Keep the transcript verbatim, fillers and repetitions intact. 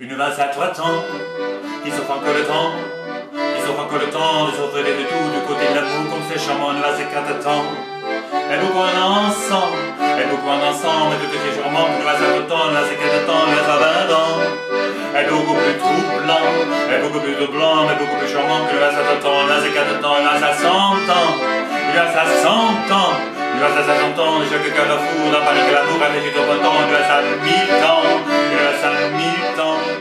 Une vase à trois temps, qui s'offre encore le temps, qui s'offre encore le temps de s'offrir de tout du côté de l'amour, comme c'est charmant, une vase à quatre temps. Elle nous coince ensemble, elle nous coince ensemble, et de tout est charmant, une vase à deux temps, une vase à quatre temps, une vase à vingt ans. Elle est beaucoup plus troublant, elle est beaucoup plus troublant, mais beaucoup plus charmant que le vase à deux temps, une vase à quatre temps, une vase à cent ans, une vase à cent ans. Une vase à cinquante ans, déjà que qu'à la foudre, à Paris que l'amour, à l'étude au printemps, une vase à mille ans, une vase à mille ans.